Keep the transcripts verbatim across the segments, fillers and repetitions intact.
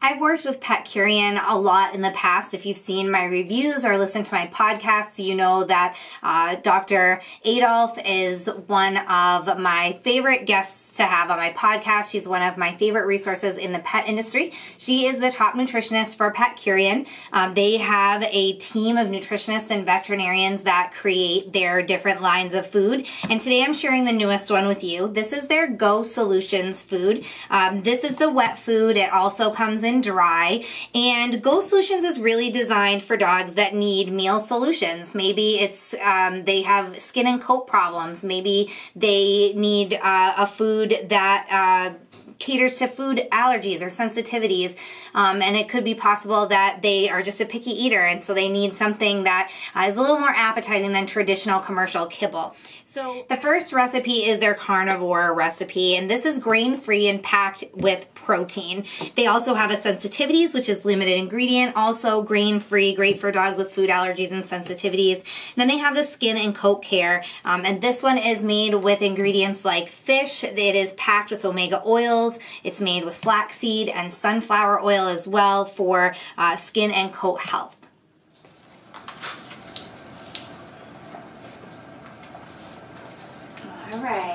I've worked with Petcurean a lot in the past. If you've seen my reviews or listened to my podcasts, you know that uh, Doctor Adolf is one of my favorite guests to have on my podcast. She's one of my favorite resources in the pet industry. She is the top nutritionist for Petcurean. Um, they have a team of nutritionists and veterinarians that create their different lines of food. And today I'm sharing the newest one with you. This is their Go Solutions food. Um, this is the wet food. It also comes in dry. And Go Solutions is really designed for dogs that need meal solutions. Maybe it's um, they have skin and coat problems. Maybe they need uh, a food that uh, caters to food allergies or sensitivities, um, and it could be possible that they are just a picky eater, and so they need something that uh, is a little more appetizing than traditional commercial kibble. So the first recipe is their carnivore recipe, and this is grain-free and packed with protein. They also have a sensitivities, which is limited ingredient, also grain-free, great for dogs with food allergies and sensitivities. And then they have the skin and coat care, um, and this one is made with ingredients like fish. It is packed with omega oils. It's made with flaxseed and sunflower oil as well for uh, skin and coat health. All right.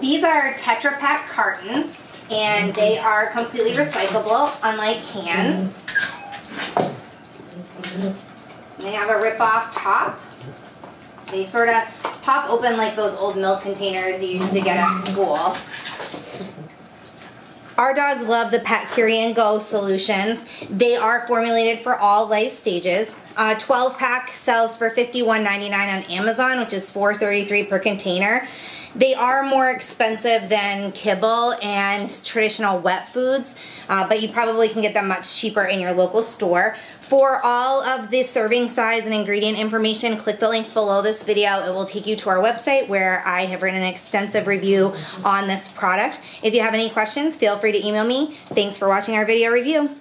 These are Tetra Pak cartons, and they are completely recyclable, unlike cans. They have a rip-off top. They sort of pop open like those old milk containers you used to get at school. Our dogs love the Petcurean Go! Solutions. They are formulated for all life stages. Uh, twelve pack sells for fifty-one ninety-nine on Amazon, which is four thirty-three per container. They are more expensive than kibble and traditional wet foods, uh, but you probably can get them much cheaper in your local store. For all of the serving size and ingredient information, click the link below this video. It will take you to our website where I have written an extensive review on this product. If you have any questions, feel free to email me. Thanks for watching our video review.